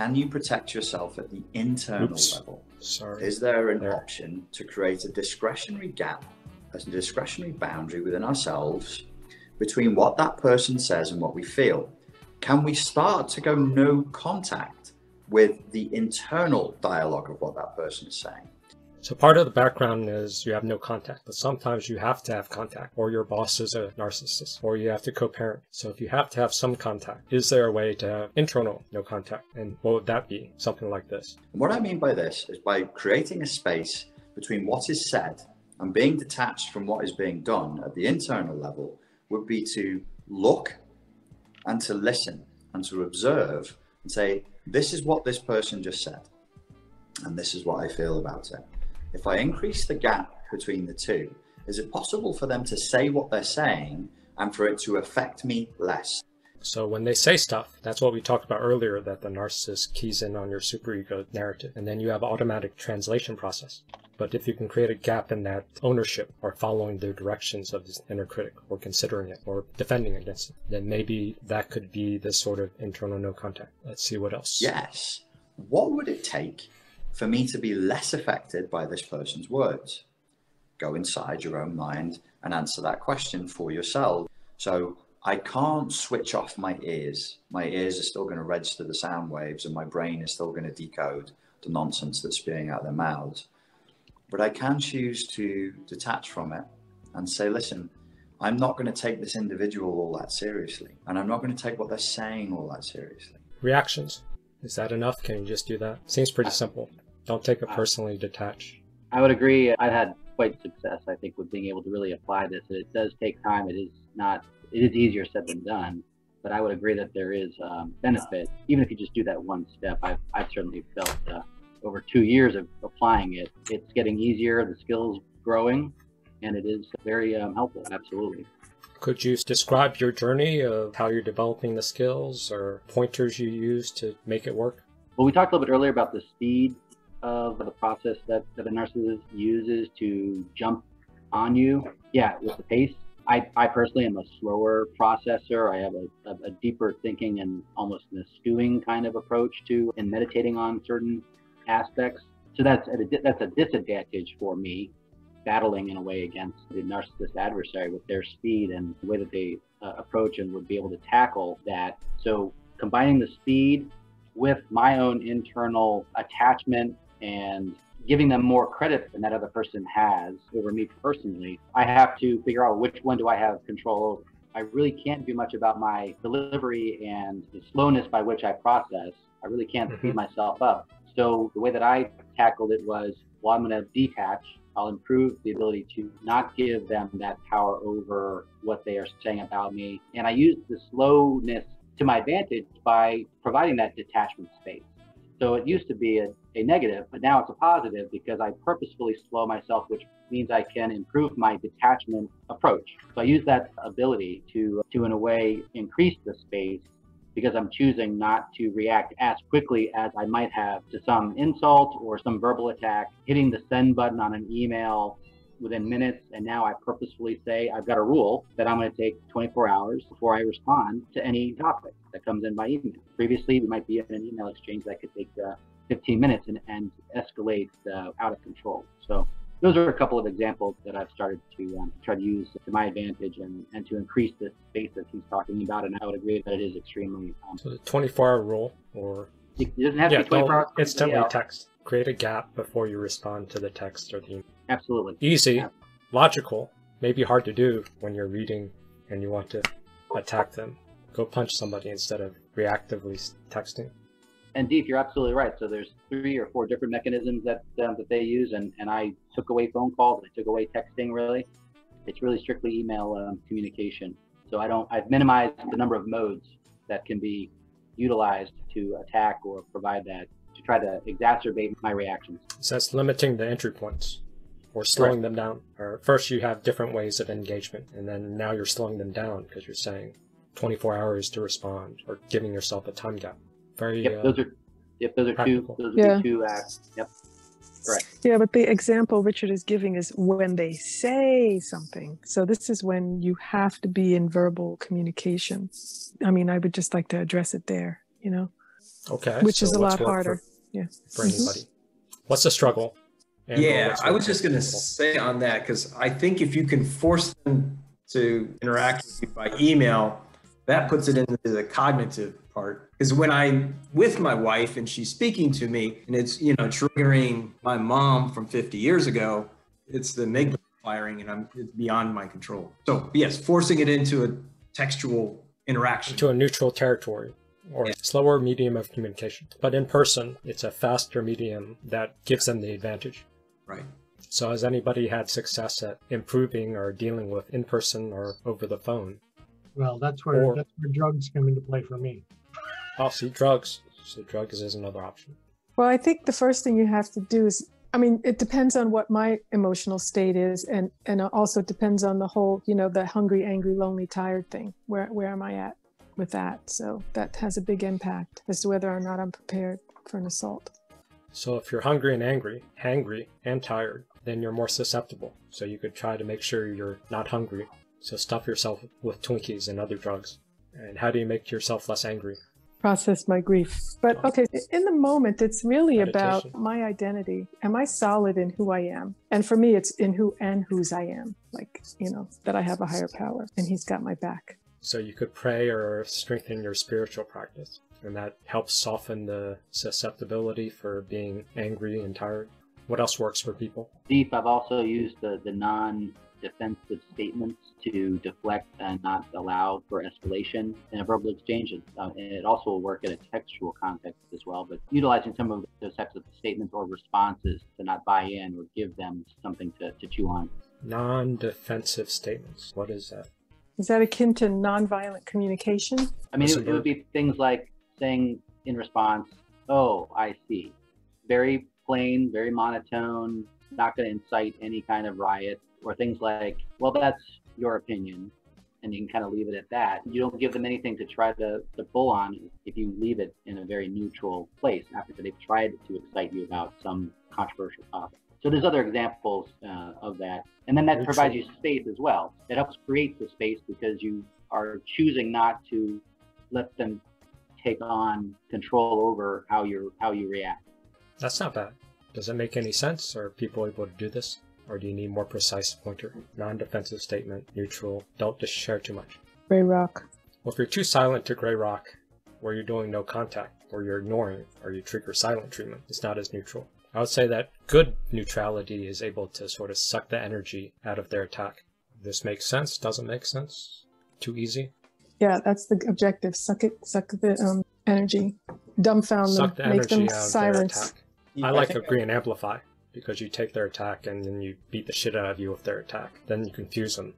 Can you protect yourself at the internal level? Sorry. Is there an option to create a discretionary gap, a discretionary boundary within ourselves between what that person says and what we feel? Can we start to go no contact with the internal dialogue of what that person is saying? So part of the background is you have no contact, but sometimes you have to have contact, or your boss is a narcissist, or you have to co-parent. So if you have to have some contact, is there a way to have internal no contact? And what would that be? Something like this. And what I mean by this is by creating a space between what is said and being detached from what is being done at the internal level would be to look and to listen and to observe and say, this is what this person just said, and this is what I feel about it. If I increase the gap between the two, is it possible for them to say what they're saying and for it to affect me less? So when they say stuff, that's what we talked about earlier, that the narcissist keys in on your superego narrative, and then you have automatic translation process. But if you can create a gap in that ownership or following the directions of this inner critic or considering it or defending against it, then maybe that could be this sort of internal no contact. Let's see what else. Yes. What would it take for me to be less affected by this person's words? Go inside your own mind and answer that question for yourself. So I can't switch off my ears. My ears are still going to register the sound waves and my brain is still going to decode the nonsense that's spewing out their mouths. But I can choose to detach from it and say, listen, I'm not going to take this individual all that seriously. And I'm not going to take what they're saying all that seriously. Reactions. Is that enough? Can you just do that? Seems pretty simple. Don't take it personally, detach. I would agree. I've had quite success, I think, with being able to really apply this. And it does take time. It is easier said than done, but I would agree that there is benefit. Even if you just do that one step, I've certainly felt over 2 years of applying it, it's getting easier, the skill's growing, and it is very helpful, absolutely. Could you describe your journey of how you're developing the skills or pointers you use to make it work? Well, we talked a little bit earlier about the speed of the process that a narcissist uses to jump on you. Yeah, with the pace. I personally am a slower processor. I have a deeper thinking and almost a stewing kind of approach to and meditating on certain aspects. So that's a disadvantage for me, battling in a way against the narcissist adversary with their speed and the way that they approach and would be able to tackle that. So combining the speed with my own internal attachment and giving them more credit than that other person has over me personally, I have to figure out which one do I have control over. I really can't do much about my delivery and the slowness by which I process. I really can't speed myself up. So the way that I tackled it was, well, I'm going to detach. I'll improve the ability to not give them that power over what they are saying about me. And I use the slowness to my advantage by providing that detachment space. So it used to be a negative, but now it's a positive because I purposefully slow myself, which means I can improve my detachment approach. So I use that ability to in a way, increase the space because I'm choosing not to react as quickly as I might have to some insult or some verbal attack, hitting the send button on an email within minutes. And now I purposefully say, I've got a rule that I'm going to take 24 hours before I respond to any topic that comes in by email. Previously, we might be in an email exchange that could take 15 minutes and escalate out of control. So those are a couple of examples that I've started to try to use to my advantage and to increase the space that he's talking about. And I would agree that it is extremely... So the 24-hour rule or... It doesn't have to be 24 hours. Instantly text. Create a gap before you respond to the text or the email. Absolutely. Easy, logical, maybe hard to do when you're reading and you want to attack them. Go punch somebody instead of reactively texting. And Deef, you're absolutely right. So there's 3 or 4 different mechanisms that they use, and I took away phone calls. I took away texting. Really, it's really strictly email communication. So I've minimized the number of modes that can be utilized to attack or provide that to try to exacerbate my reactions. So that's limiting the entry points, or slowing them down. Or first you have different ways of engagement, and then now you're slowing them down because you're saying 24 hours to respond, or giving yourself a time gap. Very, those are two acts. Yep. Correct. Yeah, but the example Richard is giving is when they say something. So this is when you have to be in verbal communication. I mean, I would just like to address it there, you know. Okay. Which is a lot harder. For anybody. What's the struggle? And I was just going to say on that, because I think if you can force them to interact with you by email, that puts it into the cognitive part. Because when I'm with my wife and she's speaking to me and it's, you know, triggering my mom from 50 years ago, it's the amygdala firing and it's beyond my control. So yes, forcing it into a textual interaction. To a neutral territory. Or a slower medium of communication. But in person, it's a faster medium that gives them the advantage. Right. So has anybody had success at improving or dealing with in person or over the phone? Well, that's where drugs come into play for me. Oh, see, drugs. So drugs is another option. Well, I think the first thing you have to do is, I mean, it depends on what my emotional state is, and it also depends on the whole, you know, the hungry, angry, lonely, tired thing. Where am I at with that? So that has a big impact as to whether or not I'm prepared for an assault. So if you're hungry and angry, hangry and tired, then you're more susceptible. So you could try to make sure you're not hungry. So stuff yourself with Twinkies and other drugs. And how do you make yourself less angry? Process my grief. But okay, in the moment, it's really about my identity. Am I solid in who I am? And for me, it's in who and whose I am. Like, you know, that I have a higher power and he's got my back. So you could pray or strengthen your spiritual practice, and that helps soften the susceptibility for being angry and tired. What else works for people? Deef, I've also used the non-defensive statements to deflect and not allow for escalation in a verbal exchange. And it also will work in a textual context as well, but utilizing some of those types of statements or responses to not buy in or give them something to chew on. Non-defensive statements. What is that? Is that akin to nonviolent communication? I mean, it would be things like saying in response, "Oh, I see." Very plain, very monotone, not going to incite any kind of riot, or things like, "Well, that's your opinion," and you can kind of leave it at that. You don't give them anything to try to pull on if you leave it in a very neutral place after they've tried to excite you about some controversial topic. So there's other examples of that. And then that provides you space as well. It helps create the space because you are choosing not to let them take on control over how you react. That's not bad. Does it make any sense? Are people able to do this? Or do you need more precise pointer? Non-defensive statement, neutral, don't just share too much. Gray rock. Well, if you're too silent to gray rock, where you're doing no contact, or you're ignoring, or you trigger silent treatment, it's not as neutral. I would say that good neutrality is able to sort of suck the energy out of their attack. This makes sense, doesn't make sense, too easy. Yeah, that's the objective. Suck the energy, dumbfound them, make them silence. I like agree and amplify, because you take their attack and then you beat the shit out of you with their attack. Then you confuse them,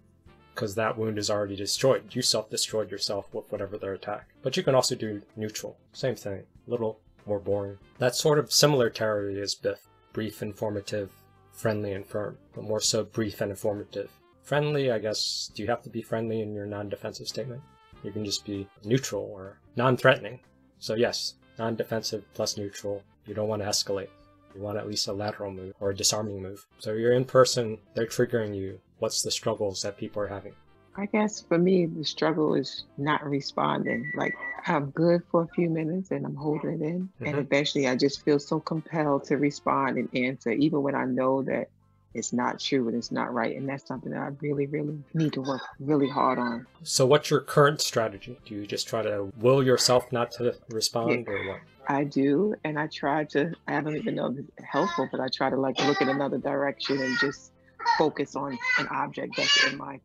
because that wound is already destroyed. You self-destroyed yourself with whatever their attack. But you can also do neutral, same thing, little more boring. That sort of similar territory is BIF. Brief, informative, friendly, and firm. But more so brief and informative. Friendly, I guess, do you have to be friendly in your non-defensive statement? You can just be neutral or non-threatening. So yes, non-defensive plus neutral. You don't want to escalate. You want at least a lateral move or a disarming move. So you're in person, they're triggering you. What's the struggles that people are having? I guess for me, the struggle is not responding. Like, I'm good for a few minutes and I'm holding it in. And eventually I just feel so compelled to respond and answer, even when I know that it's not true and it's not right. And that's something that I really, really need to work really hard on. So what's your current strategy? Do you just try to will yourself not to respond or what? I do. And I try to, I don't even know if it's helpful, but I try to like look in another direction and just focus on an object that's in my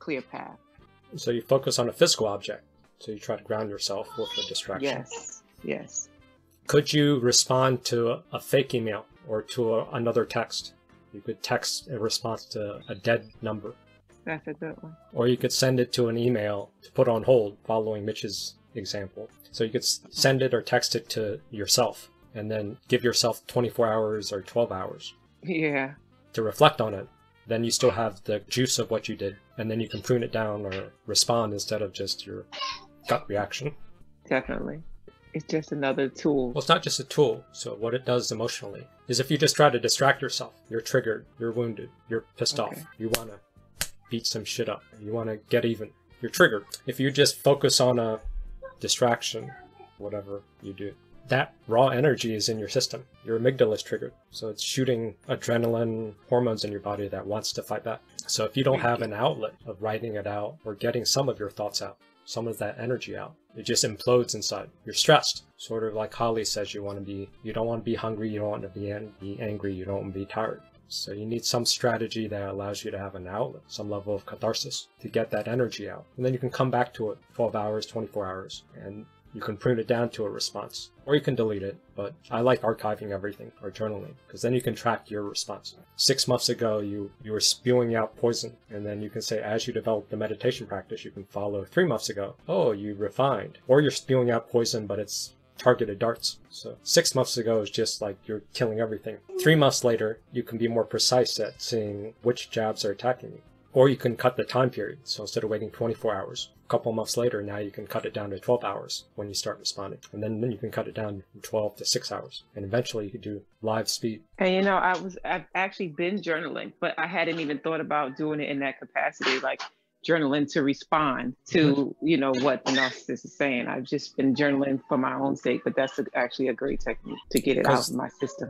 clear path. So you focus on a physical object. So you try to ground yourself with the distraction. Yes, yes. Could you respond to a fake email or to another text? You could text a response to a dead number. That's a good one. Or you could send it to an email to put on hold, following Mitch's example. So you could send it or text it to yourself and then give yourself 24 hours or 12 hours. Yeah. To reflect on it. Then you still have the juice of what you did, and then you can prune it down or respond instead of just your gut reaction. Definitely. It's just another tool. Well, it's not just a tool. So what it does emotionally is if you just try to distract yourself, you're triggered, you're wounded, you're pissed off, you want to beat some shit up, you want to get even, you're triggered. If you just focus on a distraction, whatever you do, that raw energy is in your system. Your amygdala is triggered. So it's shooting adrenaline, hormones in your body that wants to fight back. So if you don't have an outlet of writing it out or getting some of your thoughts out, some of that energy out, it just implodes inside. You're stressed. Sort of like Holly says, you don't want to be hungry, you don't want to be angry, you don't want to be tired. So you need some strategy that allows you to have an outlet, some level of catharsis to get that energy out. And then you can come back to it 12 hours, 24 hours, and you can prune it down to a response. Or you can delete it, but I like archiving everything or journaling, because then you can track your response. 6 months ago, you were spewing out poison, and then you can say, as you develop the meditation practice, you can follow 3 months ago, oh, you refined. Or you're spewing out poison, but it's targeted darts. So 6 months ago is just like you're killing everything. 3 months later, you can be more precise at seeing which jabs are attacking you. Or you can cut the time period. So instead of waiting 24 hours, a couple months later, now you can cut it down to 12 hours when you start responding. And then you can cut it down from 12 to 6 hours. And eventually you could do live speed. And you know, I've actually been journaling, but I hadn't even thought about doing it in that capacity. Like, journaling to respond to, you know, what the narcissist is saying. I've just been journaling for my own sake, but that's actually a great technique to get it out of my system.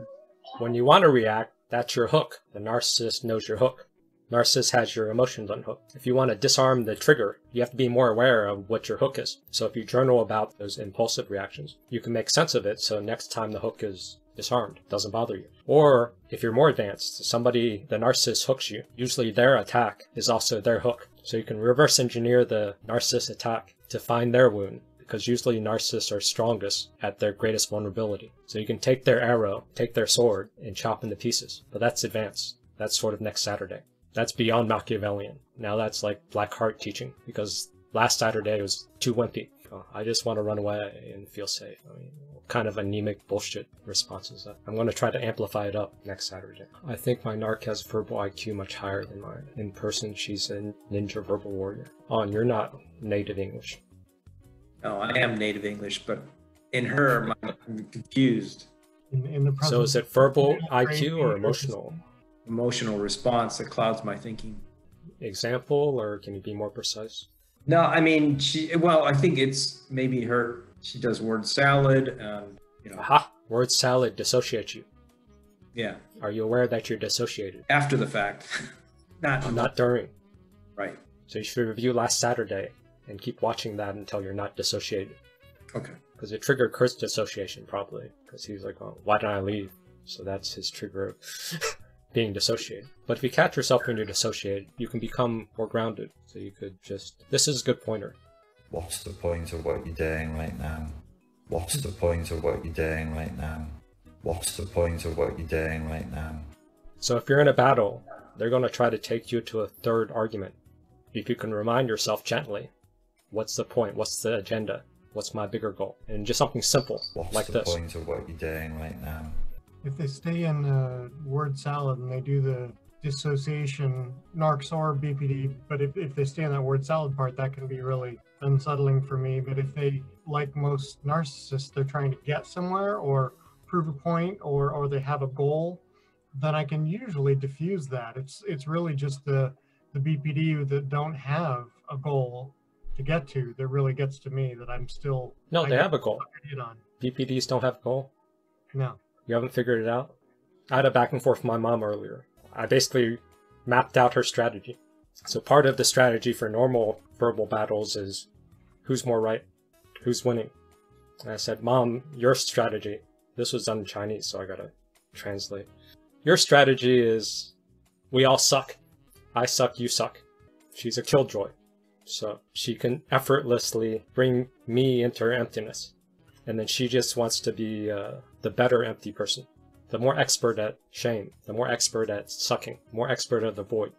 When you want to react, that's your hook. The narcissist knows your hook. Narcissist has your emotions unhooked. If you want to disarm the trigger, you have to be more aware of what your hook is. So if you journal about those impulsive reactions, you can make sense of it, so next time the hook is disarmed, doesn't bother you. Or if you're more advanced, the narcissist hooks you, usually their attack is also their hook. So you can reverse engineer the narcissist attack to find their wound, because usually narcissists are strongest at their greatest vulnerability. So you can take their arrow, take their sword, and chop into pieces. But that's advanced. That's sort of next Saturday. That's beyond Machiavellian. Now that's like Black Heart teaching, because last Saturday was too wimpy. Oh, I just want to run away and feel safe. I mean, kind of anemic bullshit responses. I'm going to try to amplify it up next Saturday. I think my narc has verbal IQ much higher than mine. In person, she's a ninja verbal warrior. Oh, and you're not native English. No, I am native English, but in her, I'm confused. In the process, so is it verbal IQ or emotional? Emotional response that clouds my thinking. Example, or can you be more precise? No, I mean, I think it's maybe her, she does word salad, you know. Aha! Word salad dissociates you. Yeah. Are you aware that you're dissociated? After the fact. Not during. Right. So you should review last Saturday and keep watching that until you're not dissociated. Okay. Because it triggered Kurt's dissociation, probably. Because he's like, oh, why did I leave? So that's his trigger of being dissociated. But if you catch yourself when you're dissociated, you can become more grounded. So you could just, this is a good pointer. What's the point of what you're doing right now? What's the point of what you're doing right now? What's the point of what you're doing right now? So if you're in a battle, they're going to try to take you to a third argument. If you can remind yourself gently, what's the point? What's the agenda? What's my bigger goal? And just something simple like this. What's the point of what you're doing right now? If they stay in word salad and they do the dissociation, narcs or BPD, but if they stay in that word salad part, that can be really unsettling for me. But if they, like most narcissists, they're trying to get somewhere or prove a point or they have a goal, then I can usually diffuse that. It's really just the BPD that don't have a goal to get to that really gets to me, that I'm still... No, they have a goal. BPDs don't have a goal? No. You haven't figured it out? I had a back and forth with my mom earlier. I basically mapped out her strategy. So part of the strategy for normal verbal battles is who's more right, who's winning. And I said, Mom, your strategy, this was done in Chinese, so I gotta translate. Your strategy is we all suck. I suck, you suck. She's a killjoy. So she can effortlessly bring me into her emptiness. And then she just wants to be the better empty person. The more expert at shame, the more expert at sucking, the more expert at the void.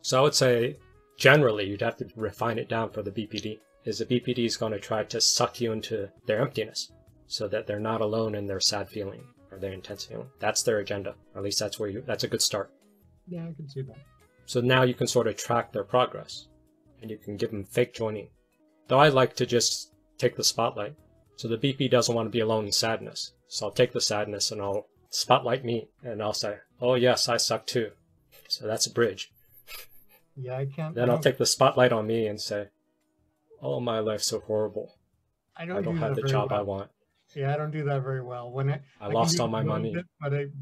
So I would say, generally, you'd have to refine it down for the BPD, is the BPD is going to try to suck you into their emptiness so that they're not alone in their sad feeling or their intense feeling. That's their agenda. At least that's where that's a good start. Yeah, I can see that. So now you can sort of track their progress and you can give them fake joining. Though I like to just take the spotlight. So the BP doesn't want to be alone in sadness. So I'll take the sadness and I'll spotlight me and I'll say, oh yes, I suck too. So that's a bridge. Yeah, I can't. Then I'll take the spotlight on me and say, oh, my life's so horrible. I don't have the job I want. Yeah, I don't do that very well. When I lost all my money,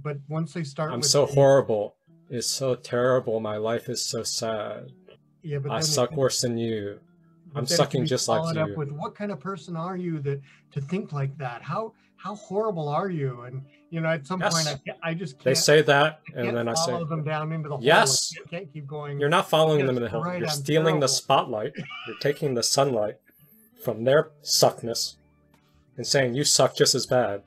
but once they start, I'm so horrible. It's so terrible. My life is so sad. Yeah, but I suck worse than you. I'm sucking just like you. With what kind of person are you that to think like that? How horrible are you? And you know, at some point, I just can't. They say that, and then I say, follow them down into the hole. Yes, I can't keep going. You're not following them in the hole. You're stealing the spotlight. You're taking the sunlight from their suckness and saying you suck just as bad.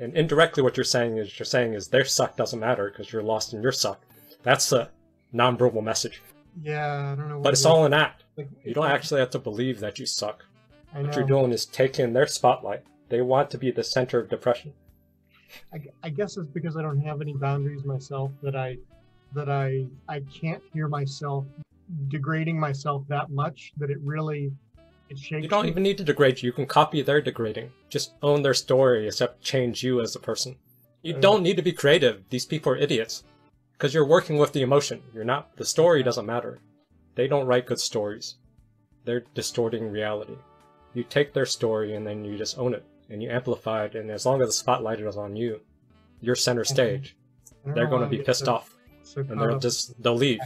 And indirectly what you're saying is their suck doesn't matter because you're lost in your suck. That's the nonverbal message. Yeah, I don't know. But it's all an act. You don't actually have to believe that you suck. What you're doing is taking their spotlight. They want to be the center of depression. I guess it's because I don't have any boundaries myself that I can't hear myself degrading myself that much that it really... You don't even need to degrade you. You can copy their degrading. Just own their story, except change you as a person. You don't need to be creative. These people are idiots. Because you're working with the emotion. You're not. The story doesn't matter. They don't write good stories. They're distorting reality. You take their story and then you just own it. And you amplify it. And as long as the spotlight is on you, you're center stage. They're going to be pissed off. And they'll leave.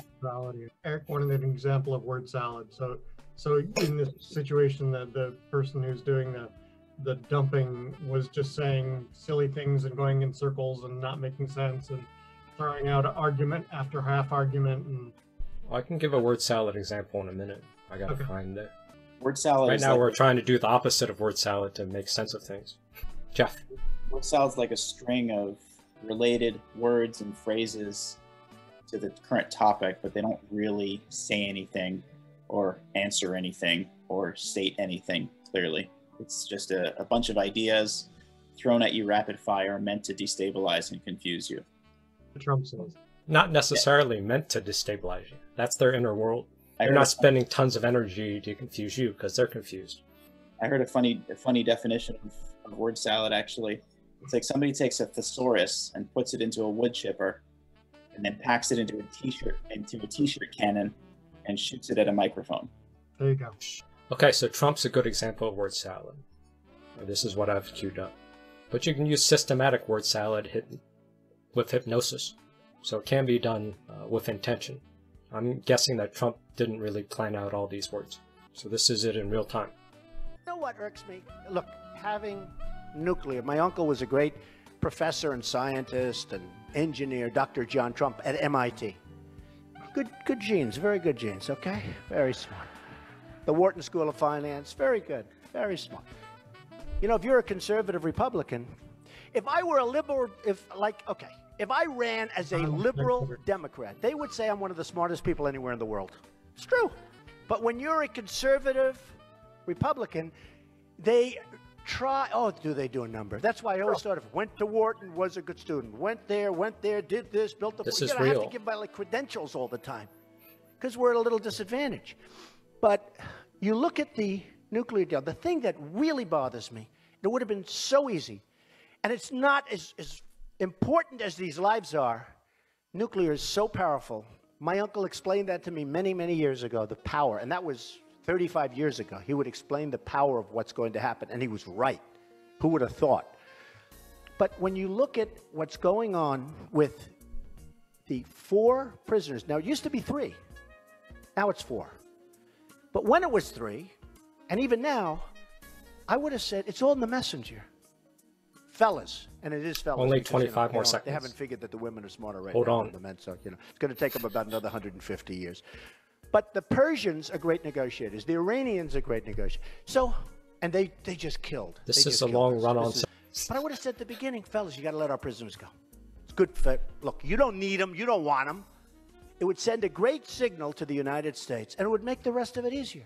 Eric wanted an example of word salad. So in this situation, the person who's doing the dumping was just saying silly things and going in circles and not making sense and throwing out argument after half argument. And I can give a word salad example in a minute. I gotta find it. Word salad. Right now, we're trying to do the opposite of word salad to make sense of things. Jeff. Word salad's like a string of related words and phrases to the current topic, but they don't really say anything or answer anything or state anything clearly. It's just a bunch of ideas thrown at you rapid fire meant to destabilize and confuse you. The Trump says. Not necessarily meant to destabilize you. That's their inner world. They're not spending tons of energy to confuse you because they're confused. I heard a funny definition of word salad actually. It's like somebody takes a thesaurus and puts it into a wood chipper and then packs it into a t-shirt cannon and shoots it at a microphone. There you go. Okay, so Trump's a good example of word salad. This is what I've queued up. But you can use systematic word salad with hypnosis. So it can be done with intention. I'm guessing that Trump didn't really plan out all these words. So this is it in real time. You know what irks me? Look, having nuclear. My uncle was a great professor and scientist and engineer, Dr. John Trump at MIT. Good genes, very good genes, okay? Very smart. The Wharton School of Finance, very good, very smart. You know, if you're a conservative Republican, if I were a liberal, if I ran as a liberal Democrat, they would say I'm one of the smartest people anywhere in the world. It's true. But when you're a conservative Republican, they try, oh, do they do a number? That's why I always thought of went to Wharton, was a good student. Went there, did this, built the... This is real. I have to give my credentials all the time because we're at a little disadvantage. But you look at the nuclear deal, the thing that really bothers me, it would have been so easy. And it's not as important as these lives are. Nuclear is so powerful. My uncle explained that to me many, many years ago, the power, and that was 35 years ago, he would explain the power of what's going to happen, and he was right. Who would have thought? But when you look at what's going on with the 4 prisoners, now it used to be 3, now it's 4. But when it was 3, and even now, I would have said, it's all in the messenger. Fellas, and it is fellas. Only 25 because, you know, more seconds. They haven't figured that the women are smarter right now than the men, so you know, it's going to take them about another 150 years. But the Persians are great negotiators. The Iranians are great negotiators. So, and they just killed. This is a long run on. But I would have said at the beginning, fellas, you got to let our prisoners go. It's good for, look, you don't need them. You don't want them. It would send a great signal to the United States, and it would make the rest of it easier.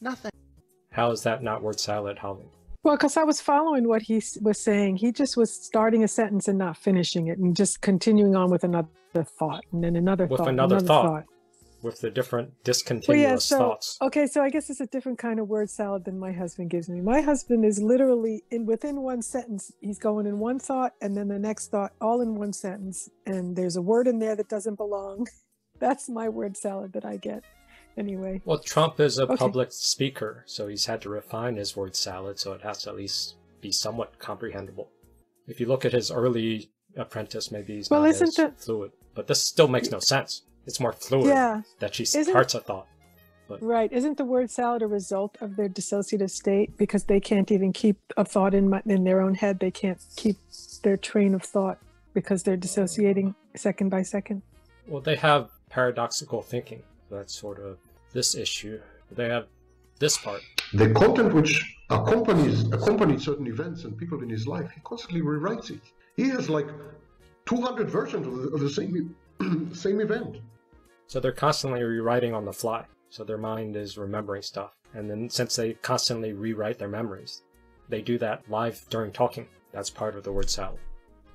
Nothing. How is that not word salad, Holly? Well, because I was following what he was saying. He just was starting a sentence and not finishing it and just continuing on with another thought and then another thought. With another thought. With the different discontinuous thoughts. Okay, so I guess it's a different kind of word salad than my husband gives me. My husband is literally, within one sentence, he's going in one thought and then the next thought, all in one sentence. And there's a word in there that doesn't belong. That's my word salad that I get anyway. Well, Trump is a public speaker, so he's had to refine his word salad, so it has to at least be somewhat comprehensible. If you look at his early apprentice, maybe he's not as fluid. But this still makes no sense. It's more fluid that she starts a thought. But... Right. Isn't the word salad a result of their dissociative state? Because they can't even keep a thought in their own head. They can't keep their train of thought because they're dissociating second by second. Well, they have paradoxical thinking. That's sort of this issue. They have this part. The content which accompanied certain events and people in his life, he constantly rewrites it. He has like 200 versions of the same event. So they're constantly rewriting on the fly. So their mind is remembering stuff. And then since they constantly rewrite their memories, they do that live during talking. That's part of the word salad.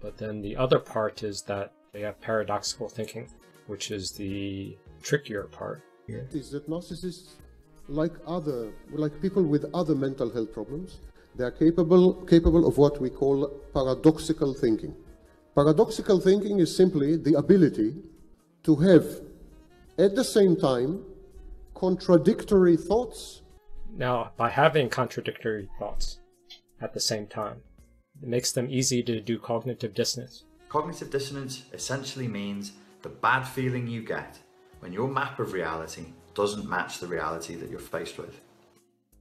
But then the other part is that they have paradoxical thinking, which is the trickier part. Is that narcissists, like people with other mental health problems, they are capable of what we call paradoxical thinking. Paradoxical thinking is simply the ability to have, at the same time, contradictory thoughts. Now, by having contradictory thoughts at the same time, it makes them easy to do cognitive dissonance. Cognitive dissonance essentially means the bad feeling you get when your map of reality doesn't match the reality that you're faced with.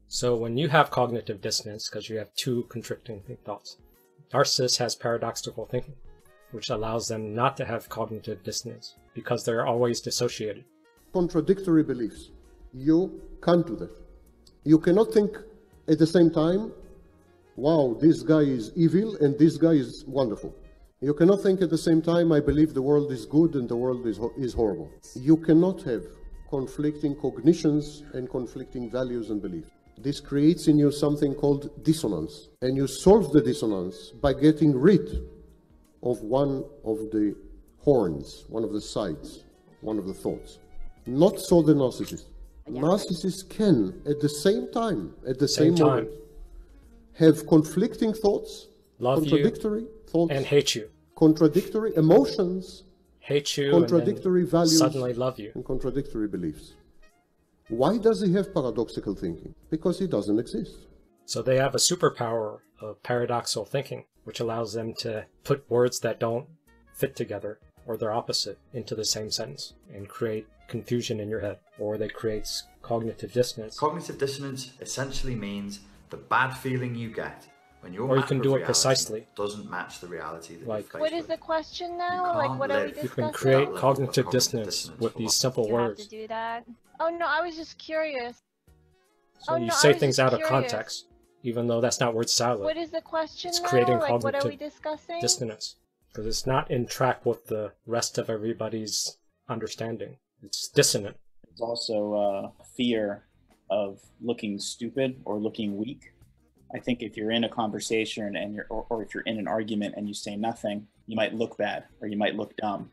So when you have cognitive dissonance, because you have two conflicting thoughts, narcissist has paradoxical thinking, which allows them not to have cognitive dissonance because they're always dissociated. Contradictory beliefs. You can't do that. You cannot think at the same time, wow, this guy is evil and this guy is wonderful. You cannot think at the same time, I believe the world is good and the world is horrible. You cannot have conflicting cognitions and conflicting values and beliefs. This creates in you something called dissonance, and you solve the dissonance by getting rid of one of the horns, one of the sides, one of the thoughts. Not so the narcissist. Narcissists can, at the same time, at the same moment, have conflicting thoughts, contradictory thoughts, and hate you. Contradictory emotions, hate you, contradictory values, suddenly love you, and contradictory beliefs. Why does he have paradoxical thinking? Because he doesn't exist. So they have a superpower of paradoxical thinking, which allows them to put words that don't fit together or their opposite into the same sentence and create confusion in your head, or they create cognitive dissonance. Cognitive dissonance essentially means the bad feeling you get when your map of reality doesn't match the reality that you're faced with. What is the question now? Like, what are we discussing? You can create cognitive dissonance with these simple words. Have to do that? Oh no, I was just curious. So you say things out of context, even though that's not word salad. What is the question now? It's creating cognitive dissonance. Because it's not in track with the rest of everybody's understanding. It's dissonant. There's also fear of looking stupid or looking weak. I think if you're in a conversation and or if you're in an argument and you say nothing, you might look bad or you might look dumb.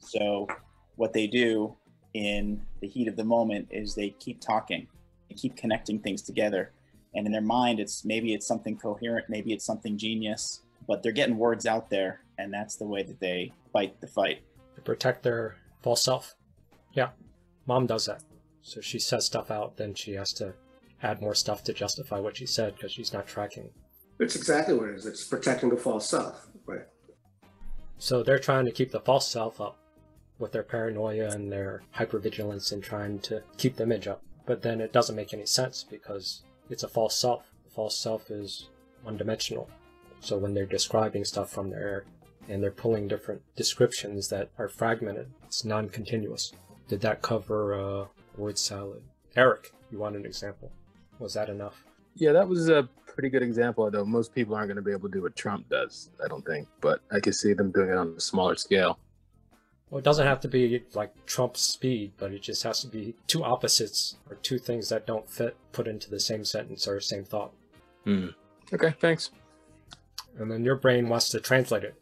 So what they do in the heat of the moment is they keep talking, they keep connecting things together. And in their mind, maybe it's something coherent, maybe it's something genius, but they're getting words out there, and that's the way that they fight the fight. To protect their false self. Yeah, mom does that. So she says stuff out, then she has to add more stuff to justify what she said because she's not tracking. It's exactly what it is. It's protecting the false self, right? So they're trying to keep the false self up with their paranoia and their hypervigilance and trying to keep the image up. But then it doesn't make any sense because it's a false self. The false self is one-dimensional. So when they're describing stuff from their and they're pulling different descriptions that are fragmented, it's non-continuous. Did that cover word salad? Eric, you want an example? Was that enough? Yeah, that was a pretty good example, although most people aren't going to be able to do what Trump does, I don't think. But I could see them doing it on a smaller scale. Well, it doesn't have to be like Trump's speed, but it just has to be two opposites or two things that don't fit put into the same sentence or same thought. Mm. Okay, thanks. And then your brain wants to translate it.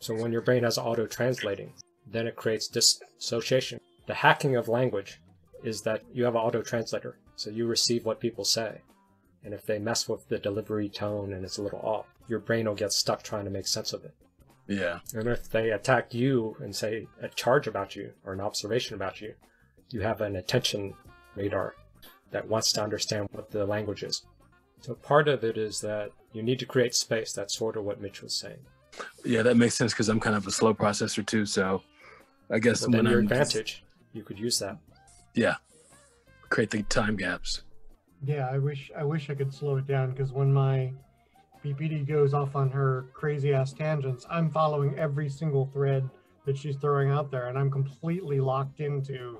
So when your brain has auto-translating, then it creates dissociation. The hacking of language is that you have an auto-translator, so you receive what people say. And if they mess with the delivery tone and it's a little off, your brain will get stuck trying to make sense of it. Yeah. And if they attack you and say a charge about you or an observation about you, you have an attention radar that wants to understand what the language is. So part of it is that you need to create space. That's sort of what Mitch was saying. Yeah, that makes sense because I'm kind of a slow processor too. So I guess when your advantage, you could use that. Yeah, create the time gaps. Yeah, I wish I could slow it down because when my BPD goes off on her crazy ass tangents, I'm following every single thread that she's throwing out there, and I'm completely locked into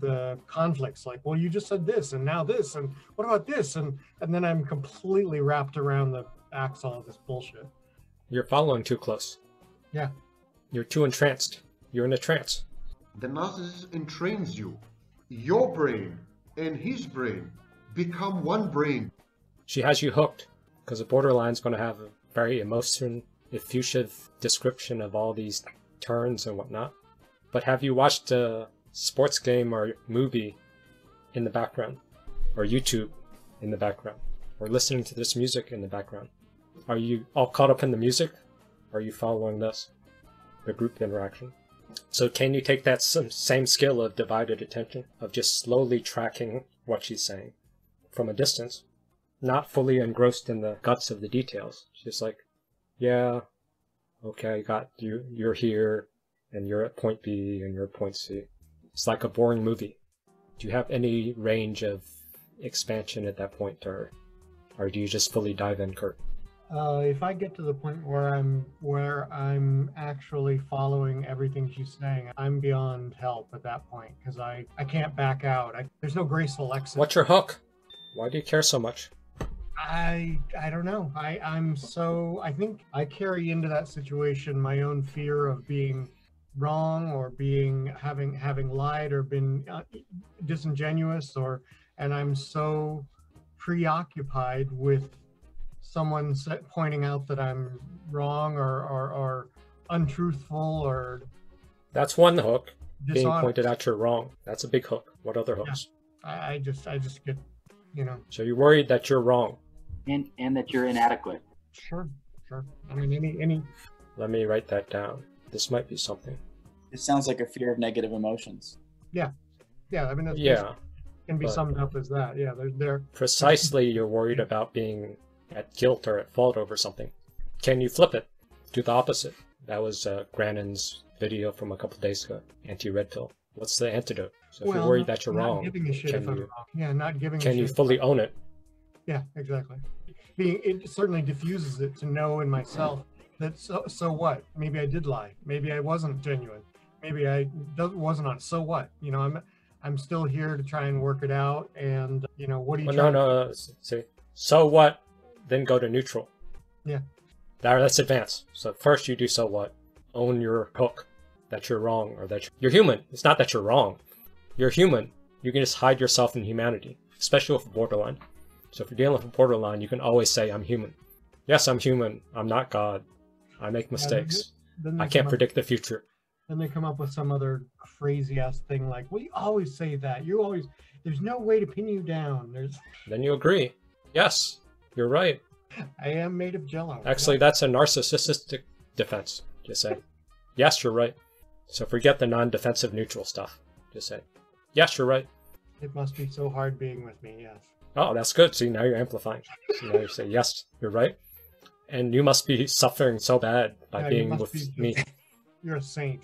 the conflicts. Like, well, you just said this, and now this, and what about this, and then I'm completely wrapped around the axle of this bullshit. You're following too close. Yeah. You're too entranced. You're in a trance. The narcissist entrains you. Your brain and his brain become one brain. She has you hooked, because a borderline is going to have a very effusive description of all these turns and whatnot. But have you watched a sports game or movie in the background? Or YouTube in the background? Or listening to this music in the background? Are you all caught up in the music? Or are you following this? The group interaction. So can you take that same skill of divided attention, of just slowly tracking what she's saying from a distance, not fully engrossed in the guts of the details? Just like, yeah, okay, got you, you're here, and you're at point B, and you're at point C. It's like a boring movie. Do you have any range of expansion at that point, or do you just fully dive in, Kurt? If I get to the point where I'm actually following everything she's saying, I'm beyond help at that point because I can't back out. There's no graceful exit. What's your hook? Why do you care so much? I don't know. I think I carry into that situation my own fear of being wrong or having lied or been disingenuous, and I'm so preoccupied with someone pointing out that I'm wrong or untruthful or... That's one hook, dishonest. Being pointed out you're wrong. That's a big hook. What other hooks? Yeah. I just get, you know... So you're worried that you're wrong. And that you're inadequate. Sure. I mean, any... Let me write that down. This might be something. It sounds like a fear of negative emotions. Yeah, I mean, that's... Yeah. Can be summed up as that, yeah. They're... Precisely, you're worried about being... at guilt or at fault over something. Can you flip it? Do the opposite. That was Grannon's video from a couple of days ago, anti-red pill. What's the antidote? So if you're worried that you're wrong, can you fully own it? Yeah, exactly. It certainly diffuses it to know in myself that so what? Maybe I did lie. Maybe I wasn't genuine. Maybe I wasn't honest. So what? You know, I'm still here to try and work it out. And you know, what do you? No. See, so what? Then go to neutral. Yeah. That's advanced. So first you do so what? Own your hook that you're wrong or that you're human. It's not that you're wrong. You're human. You can just hide yourself in humanity, especially with borderline. So if you're dealing with borderline, you can always say, I'm human. Yes, I'm human. I'm not God. I make mistakes. I can't predict the future. Then they come up with some other crazy ass thing like, well, you always say that. You always, there's no way to pin you down. Then you agree. Yes. You're right. I am made of jello. Actually, that's a narcissistic defense. Just say, yes, you're right. So forget the non-defensive neutral stuff. Just say, yes, you're right. It must be so hard being with me, yes. Oh, that's good. See, now you're amplifying. So now you say, yes, you're right. And you must be suffering so bad by being with me. You're a saint.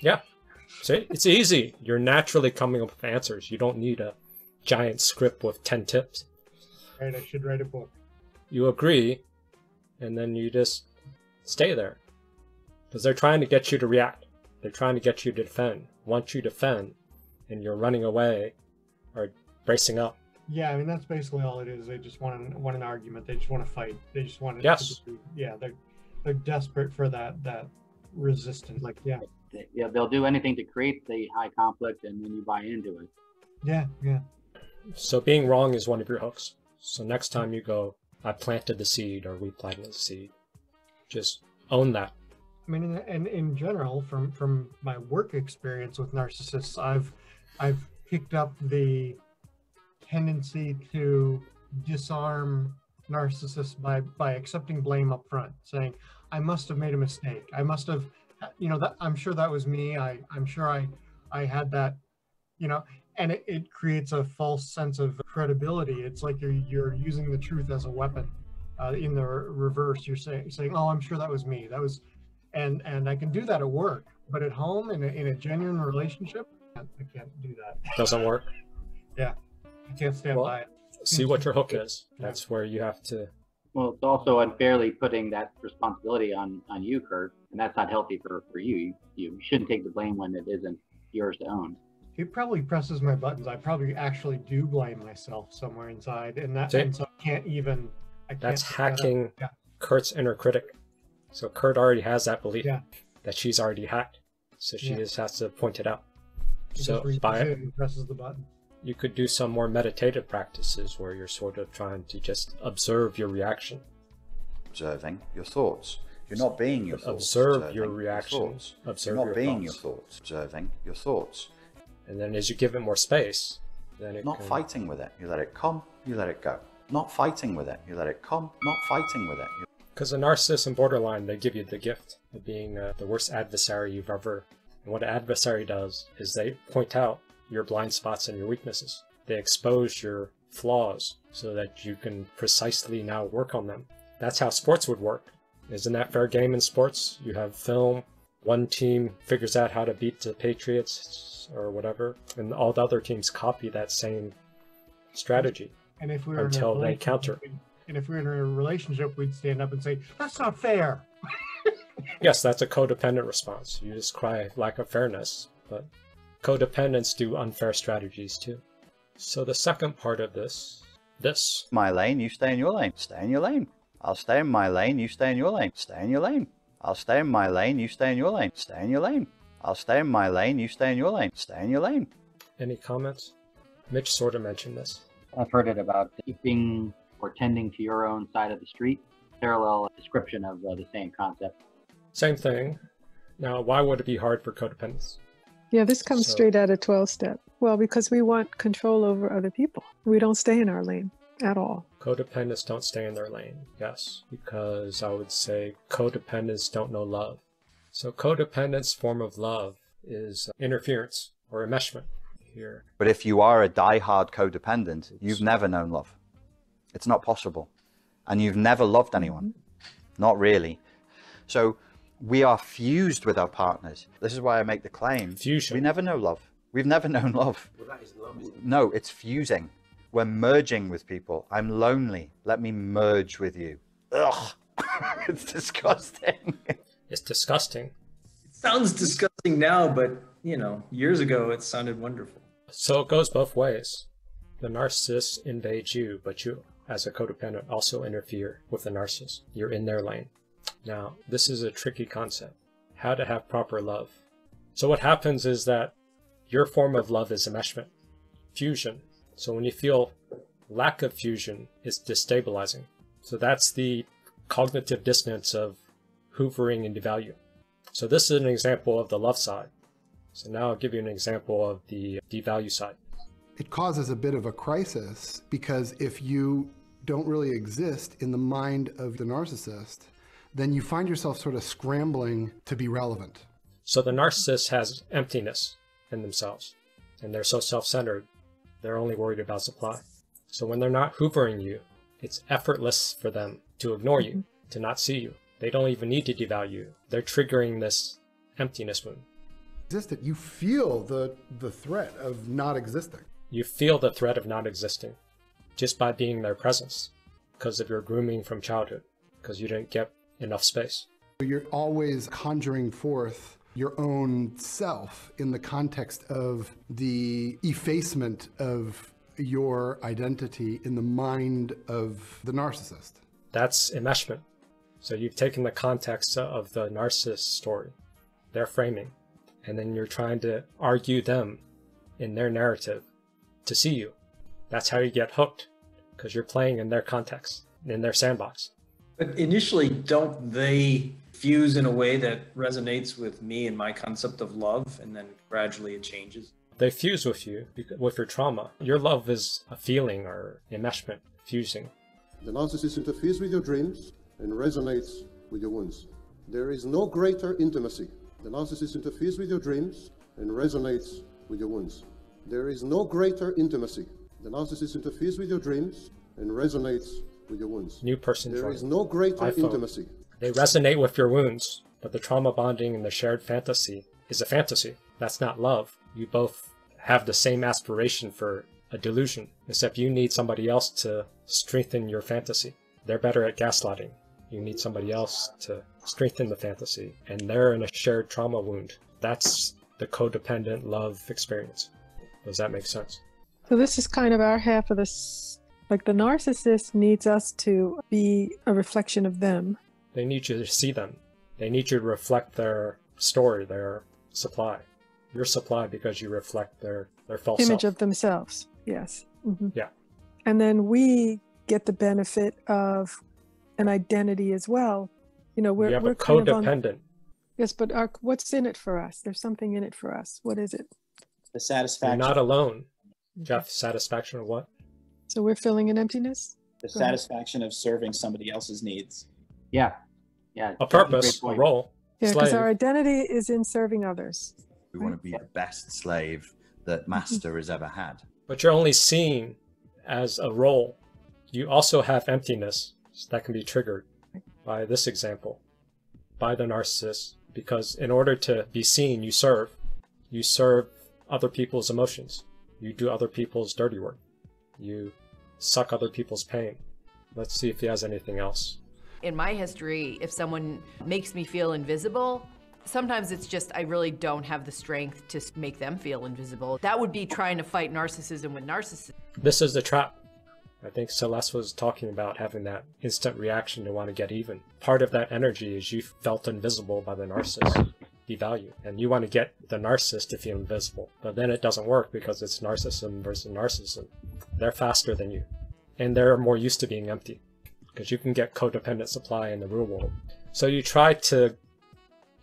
Yeah. See, it's easy. You're naturally coming up with answers. You don't need a giant script with 10 tips. Right, I should write a book. You agree, and then you just stay there. Because they're trying to get you to react. They're trying to get you to defend. Once you defend, and you're running away, or bracing up. Yeah, I mean, that's basically all it is. They just want an argument. They just want to fight. They just want to... Yes. Yeah, they're desperate for that resistance. Like, yeah. Yeah, they'll do anything to create the high conflict, and then you buy into it. Yeah. So being wrong is one of your hooks. So next time you go, I planted the seed, or we planted the seed. Just own that. I mean, and in general, from my work experience with narcissists, I've picked up the tendency to disarm narcissists by accepting blame up front, saying, I must have made a mistake. I must have, you know, that, I'm sure that was me. I'm sure I had that, you know, And it creates a false sense of credibility. It's like you're using the truth as a weapon. In the reverse, you're saying, "Oh, I'm sure that was me. That was," and I can do that at work, but at home in a genuine relationship, I can't do that. Doesn't work. Yeah, I can't stand by it. See what your hook is. Yeah. That's where you have to. Well, it's also unfairly putting that responsibility on you, Kurt, and that's not healthy for you. You shouldn't take the blame when it isn't yours to own. He probably presses my buttons. I probably actually do blame myself somewhere inside, and that and so I can't even. That's hacking Kurt's inner critic. So Kurt already has that belief that she's already hacked. So she just has to point it out. So by it, presses the button. You could do some more meditative practices where you're sort of trying to just observe your reaction. Observing your thoughts. You're not being your thoughts. Observe your reactions. Observe your thoughts. You're not being your thoughts. Observing your thoughts. And then as you give it more space, then it not fighting with it. You let it come, you let it go. Not fighting with it. You let it come. Not fighting with it. Because the narcissist and borderline, they give you the gift of being the worst adversary you've ever... And what an adversary does is they point out your blind spots and your weaknesses. They expose your flaws so that you can precisely now work on them. That's how sports would work. Isn't that fair game in sports? You have film. One team figures out how to beat the Patriots or whatever, and all the other teams copy that same strategy. And if we were until they counter. And if we were in a relationship, we'd stand up and say, "That's not fair." Yes, that's a codependent response. You just cry lack of fairness, but codependents do unfair strategies too. So the second part of this. My lane, you stay in your lane. Stay in your lane. I'll stay in my lane, you stay in your lane. Stay in your lane. I'll stay in my lane, you stay in your lane. Stay in your lane. I'll stay in my lane, you stay in your lane. Stay in your lane. Any comments? Mitch sort of mentioned this. I've heard it about keeping or tending to your own side of the street. Parallel description of the same concept. Same thing. Now, why would it be hard for codependents? Yeah, this comes straight out of 12-step. Well, because we want control over other people. We don't stay in our lane at all. Codependents don't stay in their lane, yes. Because I would say codependents don't know love. So codependence' form of love is interference or enmeshment. Here. But if you are a die-hard codependent, you've never known love. It's not possible. And you've never loved anyone. Not really. So we are fused with our partners. This is why I make the claim. Fusion. We never know love. We've never known love. Well, that is love, isn't it? No, it's fusing. We're merging with people. I'm lonely. Let me merge with you. Ugh. It's disgusting. It's disgusting. It sounds disgusting now, but you know, years ago, it sounded wonderful. So it goes both ways. The narcissist invades you, but you, as a codependent, also interfere with the narcissist. You're in their lane. Now, this is a tricky concept, how to have proper love. So what happens is that your form of love is enmeshment, fusion. So when you feel lack of fusion, it's destabilizing. So that's the cognitive dissonance of hoovering and devalue. So this is an example of the love side. So now I'll give you an example of the devalue side. It causes a bit of a crisis because if you don't really exist in the mind of the narcissist, then you find yourself sort of scrambling to be relevant. So the narcissist has emptiness in themselves, and they're so self-centered, they're only worried about supply. So when they're not hoovering you, it's effortless for them to ignore you, to not see you. They don't even need to devalue you. They're triggering this emptiness wound. You feel the threat of not existing. You feel the threat of not existing just by being their presence because of your grooming from childhood, because you didn't get enough space. You're always conjuring forth your own self in the context of the effacement of your identity in the mind of the narcissist. That's enmeshment. So you've taken the context of the narcissist's story, their framing, and then you're trying to argue them in their narrative to see you. That's how you get hooked, because you're playing in their context, in their sandbox. But initially, don't they fuse in a way that resonates with me and my concept of love, and then gradually it changes? They fuse with you, with your trauma. Your love is a feeling or enmeshment, fusing. The narcissist interferes with your dreams and resonates with your wounds. There is no greater intimacy. The narcissist interferes with your dreams and resonates with your wounds. There is no greater intimacy. The narcissist interferes with your dreams and resonates with your wounds. New person. There is no greater intimacy. They resonate with your wounds, but the trauma bonding and the shared fantasy is a fantasy. That's not love. You both have the same aspiration for a delusion, except you need somebody else to strengthen your fantasy. They're better at gaslighting. You need somebody else to strengthen the fantasy, and they're in a shared trauma wound. That's the codependent love experience. Does that make sense? So this is kind of our half of this, like the narcissist needs us to be a reflection of them. They need you to see them. They need you to reflect their story, their supply. Your supply because you reflect their false image self. Of themselves. Yes. Mm-hmm. Yeah. And then we get the benefit of an identity as well. You know, we're kind of codependent. Yes, but what's in it for us? There's something in it for us. What is it? The satisfaction. You're not alone. Jeff, satisfaction of what? So we're filling an emptiness? The satisfaction of serving somebody else's needs. Yeah. Yeah. A purpose, a role. Yeah, because our identity is in serving others. We want to be the best slave that master has ever had. But you're only seen as a role. You also have emptiness that can be triggered by this example, by the narcissist, because in order to be seen, you serve other people's emotions. You do other people's dirty work. You suck other people's pain. Let's see if he has anything else. In my history, if someone makes me feel invisible, sometimes it's just I really don't have the strength to make them feel invisible. That would be trying to fight narcissism with narcissism. This is the trap. I think Celeste was talking about having that instant reaction to want to get even. Part of that energy is you felt invisible by the narcissist. Devalue. And you want to get the narcissist to feel invisible. But then it doesn't work because it's narcissism versus narcissism. They're faster than you. And they're more used to being empty. Because you can get codependent supply in the real world. So you try to...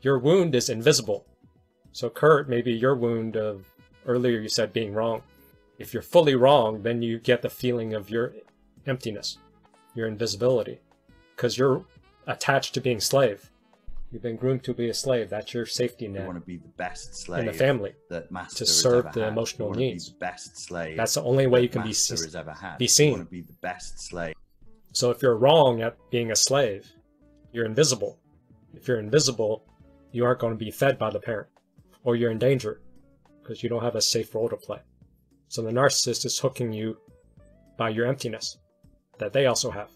Your wound is invisible. So Kurt, maybe your wound of... Earlier you said being wrong. If you're fully wrong, then you get the feeling of your emptiness. Your invisibility. Because you're attached to being slave. You've been groomed to be a slave. That's your safety net. You want to be the best slave in the family that master to serve the emotional needs. Be the best slave. That's the only way you can be seen. You want to be the best slave. So if you're wrong at being a slave, you're invisible. If you're invisible, you aren't going to be fed by the parent, or you're in danger because you don't have a safe role to play. So the narcissist is hooking you by your emptiness that they also have.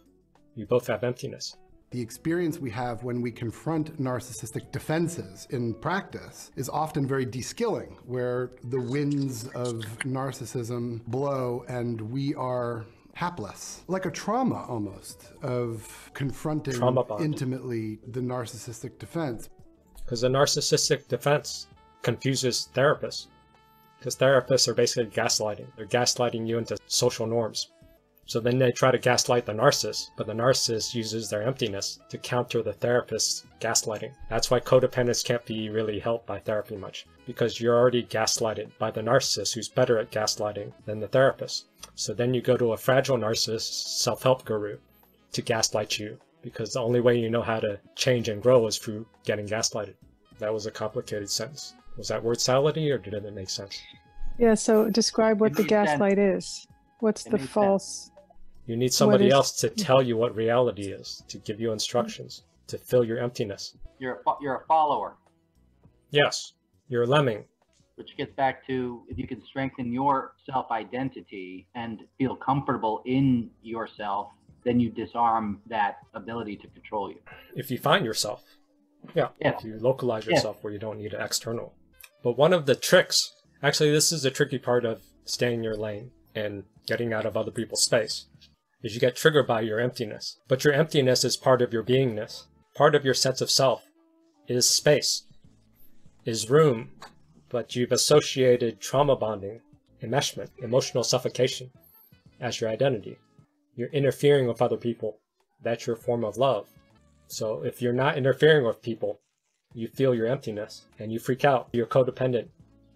You both have emptiness. The experience we have when we confront narcissistic defenses in practice is often very de-skilling, where the winds of narcissism blow and we are hapless. Like a trauma almost of confronting intimately the narcissistic defense. Because the narcissistic defense confuses therapists. Because therapists are basically gaslighting. They're gaslighting you into social norms. So then they try to gaslight the narcissist, but the narcissist uses their emptiness to counter the therapist's gaslighting. That's why codependents can't be really helped by therapy much, because you're already gaslighted by the narcissist who's better at gaslighting than the therapist. So then you go to a fragile narcissist self-help guru to gaslight you, because the only way you know how to change and grow is through getting gaslighted. That was a complicated sentence. Was that word salady, or did it make sense? Yeah, so describe what the gaslight is. What's the false... You need somebody else to tell you what reality is, to give you instructions, to fill your emptiness. You're a follower. Yes, you're a lemming. Which gets back to, if you can strengthen your self-identity and feel comfortable in yourself, then you disarm that ability to control you. If you find yourself. Yeah, yeah. If you localize yourself where you don't need an external. But one of the tricks, actually this is the tricky part of staying in your lane and getting out of other people's space, is you get triggered by your emptiness. But your emptiness is part of your beingness. Part of your sense of self is space, is room, but you've associated trauma bonding, enmeshment, emotional suffocation as your identity. You're interfering with other people. That's your form of love. So if you're not interfering with people, you feel your emptiness and you freak out. Your codependent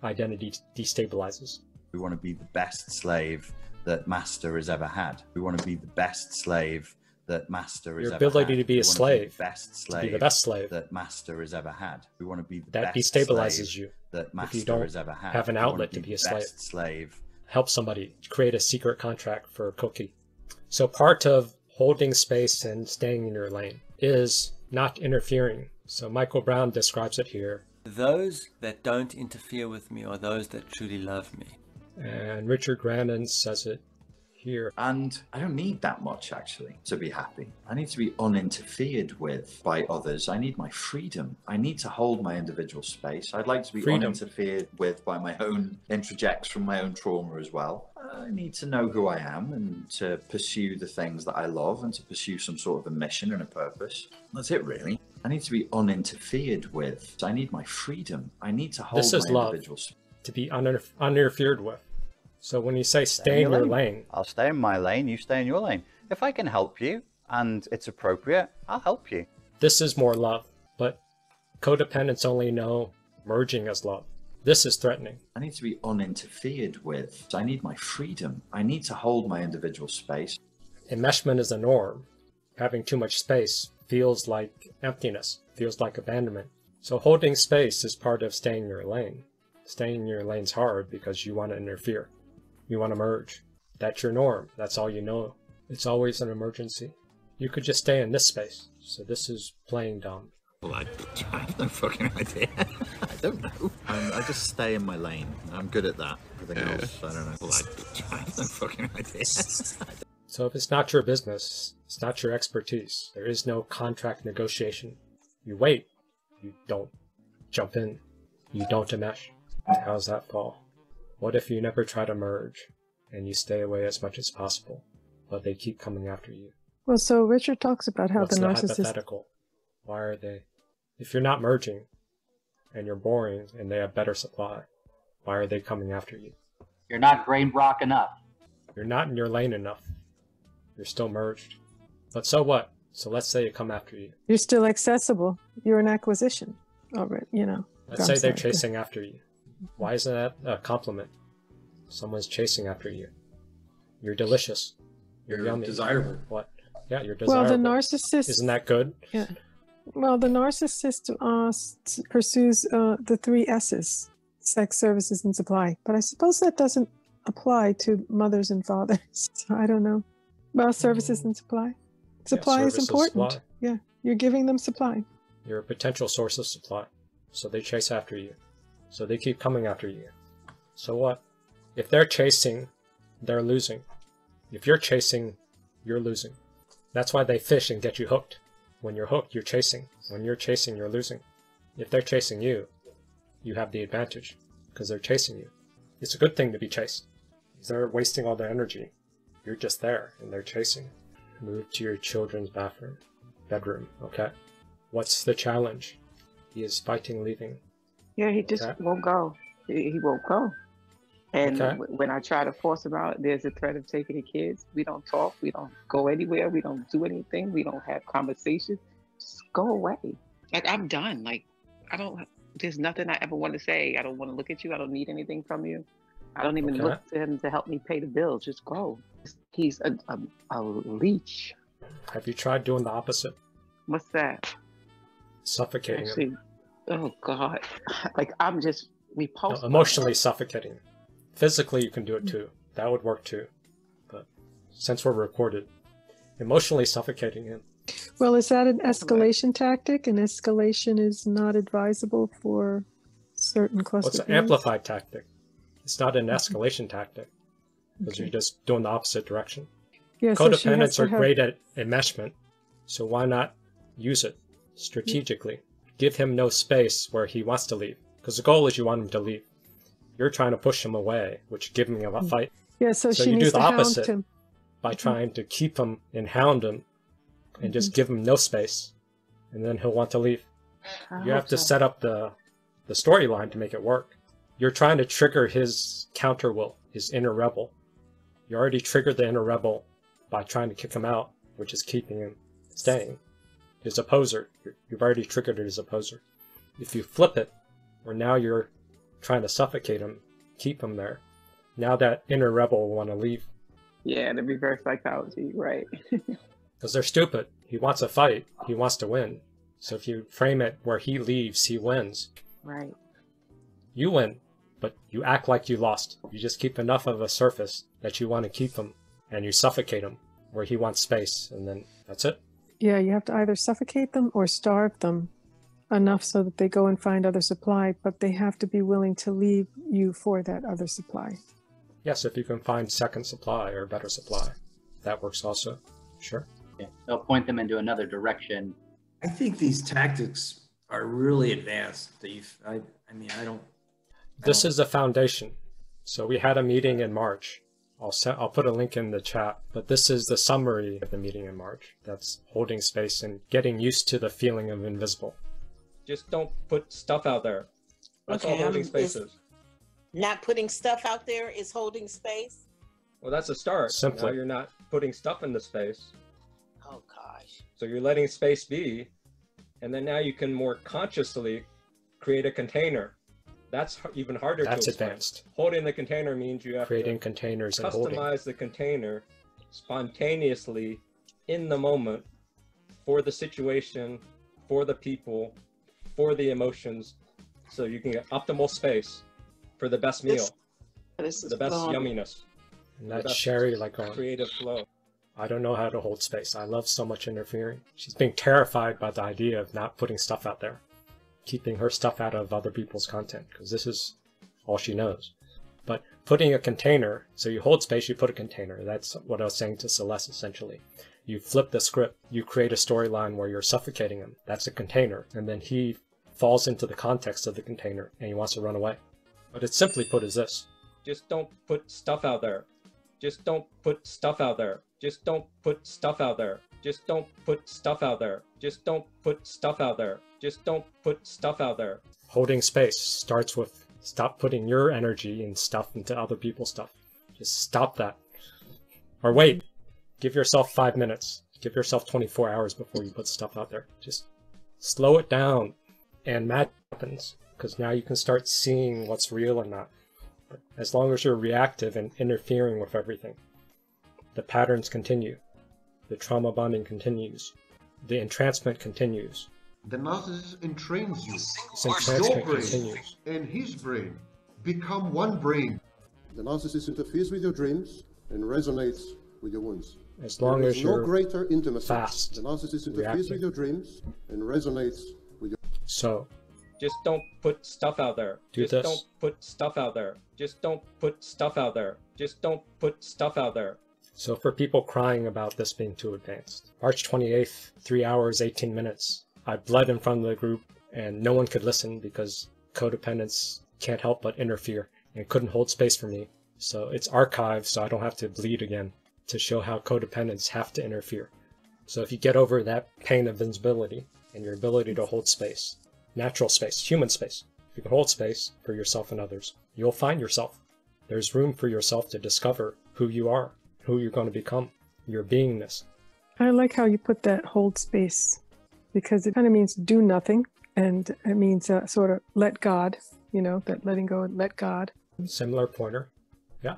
identity destabilizes. We want to be the best slave that master has ever had. We want to be the best slave that master is ever had. Your ability to be a slave, to be the best slave that master has ever had. We want to be the best slave that destabilizes you. That master has ever had. Have an outlet to be a slave. Help somebody create a secret contract for a cookie. So part of holding space and staying in your lane is not interfering. So Michael Brown describes it here. Those that don't interfere with me are those that truly love me. And Richard Grannon says it here. And I don't need that much, actually, to be happy. I need to be uninterfered with by others. I need my freedom. I need to hold my individual space. I'd like to be uninterfered with by my own interjects from my own trauma as well. I need to know who I am and to pursue the things that I love and to pursue some sort of a mission and a purpose. That's it, really. I need to be uninterfered with. I need my freedom. I need to hold my individual space. To be uninterfered with. So when you say stay in your lane, I'll stay in my lane, you stay in your lane. If I can help you and it's appropriate, I'll help you. This is more love, but codependents only know merging as love. This is threatening. I need to be uninterfered with. I need my freedom. I need to hold my individual space. Enmeshment is the norm. Having too much space feels like emptiness, feels like abandonment. So holding space is part of staying in your lane. Staying in your lane's hard because you want to interfere. You want to merge. That's your norm. That's all you know. It's always an emergency. You could just stay in this space. So this is playing dumb. Well, I have no fucking idea. I don't know. I just stay in my lane. I'm good at that. Everything else, I don't know. Well, I have no fucking idea. So if it's not your business, it's not your expertise, there is no contract negotiation. You wait. You don't jump in. You don't enmesh. How's that fall? What if you never try to merge and you stay away as much as possible, but they keep coming after you? Well, so Richard talks about how the narcissist... hypothetical. Why are they... If you're not merging and you're boring and they have better supply, why are they coming after you? You're not brain rock enough. You're not in your lane enough. You're still merged. But so what? So let's say they come after you. You're still accessible. You're an acquisition. You know. Let's say they're chasing after you. Why isn't that a compliment? Someone's chasing after you. You're delicious. You're yummy. Desirable. What? Yeah, you're desirable. Well, the narcissist... Isn't that good? Yeah. Well, the narcissist pursues the 3 S's, sex, services, and supply. But I suppose that doesn't apply to mothers and fathers. So I don't know. Well, services and supply. Supply is important. Supply. Yeah, you're giving them supply. You're a potential source of supply. So they chase after you. So they keep coming after you. So what? If they're chasing, they're losing. If you're chasing, you're losing. That's why they fish and get you hooked. When you're hooked, you're chasing. When you're chasing, you're losing. If they're chasing you, you have the advantage because they're chasing you. It's a good thing to be chased. They're wasting all their energy. You're just there and they're chasing. Move to your children's bathroom, bedroom, okay? What's the challenge? He is fighting leaving. Yeah, he just won't go. He won't go. And when I try to force him out, there's a threat of taking the kids. We don't talk. We don't go anywhere. We don't do anything. We don't have conversations. Just go away. Like, I'm done. Like, I don't, there's nothing I ever want to say. I don't want to look at you. I don't need anything from you. I don't even look to him to help me pay the bills. Just go. He's a leech. Have you tried doing the opposite? What's that? Suffocating him. Oh God, like I'm just repulsed. No, emotionally suffocating. Physically you can do it too. That would work too. But since we're recorded, emotionally suffocating him. Well, is that an escalation tactic? An escalation is not advisable for certain clusters. Well, it's an amplified tactic. It's not an escalation tactic. Because you're just doing the opposite direction. Yeah, codependents are great at enmeshment. So why not use it strategically? Yeah. Give him no space where he wants to leave, because the goal is you want him to leave. You're trying to push him away, which gives him a fight. Yeah, so you do the opposite by trying to keep him and hound him, and just give him no space, and then he'll want to leave. You have to set up the storyline to make it work. You're trying to trigger his counter will, his inner rebel. You already triggered the inner rebel by trying to kick him out, which is keeping him staying. His opposer. You've already triggered his opposer. If you flip it, or now you're trying to suffocate him, keep him there. Now that inner rebel will want to leave. Yeah, the reverse psychology, right. because they're stupid. He wants a fight. He wants to win. So if you frame it where he leaves, he wins. Right. You win, but you act like you lost. You just keep enough of a surface that you want to keep him, and you suffocate him where he wants space, and then that's it. Yeah, you have to either suffocate them or starve them enough so that they go and find other supply, but they have to be willing to leave you for that other supply. Yes, if you can find second supply or better supply, that works also. Sure. Yeah, they'll point them into another direction. I think these tactics are really advanced, Deef. This is a foundation. So we had a meeting in March. I'll put a link in the chat, but this is the summary of the meeting in March. That's holding space and getting used to the feeling of invisible. Just don't put stuff out there. That's all holding space is. Not putting stuff out there is holding space? Well, that's a start. Simply. Now you're not putting stuff in the space. Oh, gosh. So you're letting space be, and then now you can more consciously create a container. That's even harder to explain. That's advanced. Holding the container means you have to containers customize the container spontaneously in the moment for the situation, for the people, for the emotions, so you can get optimal space for the best meal, the best yumminess. And that's Sherry, like a creative flow. I don't know how to hold space. I love so much interfering. She's being terrified by the idea of not putting stuff out there. Keeping her stuff out of other people's content, because this is all she knows. But putting a container, so you hold space, you put a container. That's what I was saying to Celeste, essentially. You flip the script, you create a storyline where you're suffocating him. That's a container. And then he falls into the context of the container, and he wants to run away. But it's simply put as this. Just don't put stuff out there. Just don't put stuff out there. Just don't put stuff out there. Just don't put stuff out there. Just don't put stuff out there. Just don't put stuff out there. Holding space starts with stop putting your energy and stuff into other people's stuff. Just stop that. Or wait. Give yourself 5 minutes. Give yourself 24 hours before you put stuff out there. Just slow it down. And magic happens. Because now you can start seeing what's real and not. As long as you're reactive and interfering with everything, the patterns continue. The trauma bonding continues. The entrancement continues. The narcissist entrains you. Your brain and his brain become one brain. The narcissist interferes with your dreams and resonates with your wounds. As long as you're greater intimacy. Fast. The narcissist interferes with your dreams and resonates with your. So, just don't put stuff out there. Just don't put stuff out there. Just don't put stuff out there. Just don't put stuff out there. So for people crying about this being too advanced, March 28th, 3 hours, 18 minutes. I bled in front of the group, and no one could listen because codependents can't help but interfere and couldn't hold space for me. So it's archived, so I don't have to bleed again to show how codependents have to interfere. So if you get over that pain of invisibility and your ability to hold space, natural space, human space, if you can hold space for yourself and others, you'll find yourself. There's room for yourself to discover who you are, who you're going to become, your beingness. I like how you put that hold space. Because it kind of means do nothing, and it means sort of let God, you know, that letting go and let God. Similar pointer. Yeah.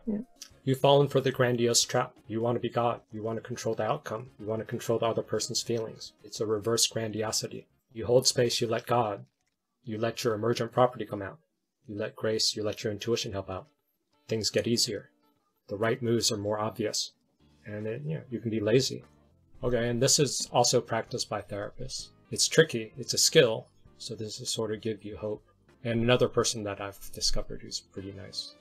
You've fallen for the grandiose trap. You want to be God. You want to control the outcome. You want to control the other person's feelings. It's a reverse grandiosity. You hold space, you let God. You let your emergent property come out. You let grace, you let your intuition help out. Things get easier. The right moves are more obvious. And it, you can be lazy. Okay, and this is also practiced by therapists. It's tricky, it's a skill, so this will sort of give you hope. And another person that I've discovered who's pretty nice.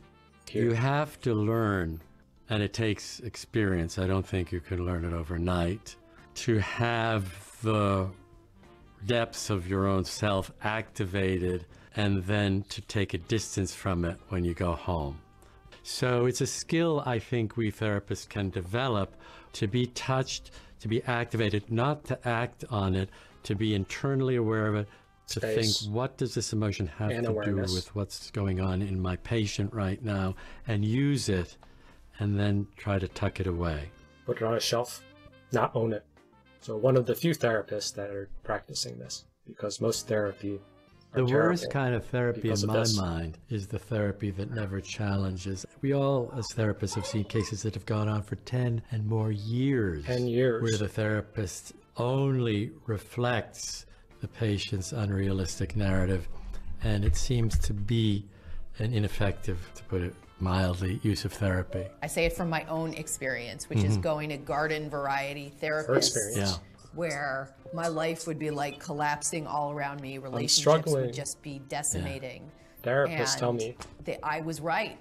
Here. You have to learn, and it takes experience, I don't think you can learn it overnight, to have the depths of your own self activated and then to take a distance from it when you go home. So it's a skill I think we therapists can develop, to be touched, to be activated, not to act on it, to be internally aware of it, to think, what does this emotion have to do with what's going on in my patient right now, and use it, and then try to tuck it away. Put it on a shelf, not own it. So one of the few therapists that are practicing this, because most therapy The worst kind of therapy in my mind is the therapy that never challenges. We all, as therapists, have seen cases that have gone on for 10 and more years. 10 years. Where the therapist only reflects the patient's unrealistic narrative. And it seems to be an ineffective, to put it mildly, use of therapy. I say it from my own experience, which is going to garden variety therapists. Where my life would be like collapsing all around me, relationships would just be decimating. Therapists tell me that I was right.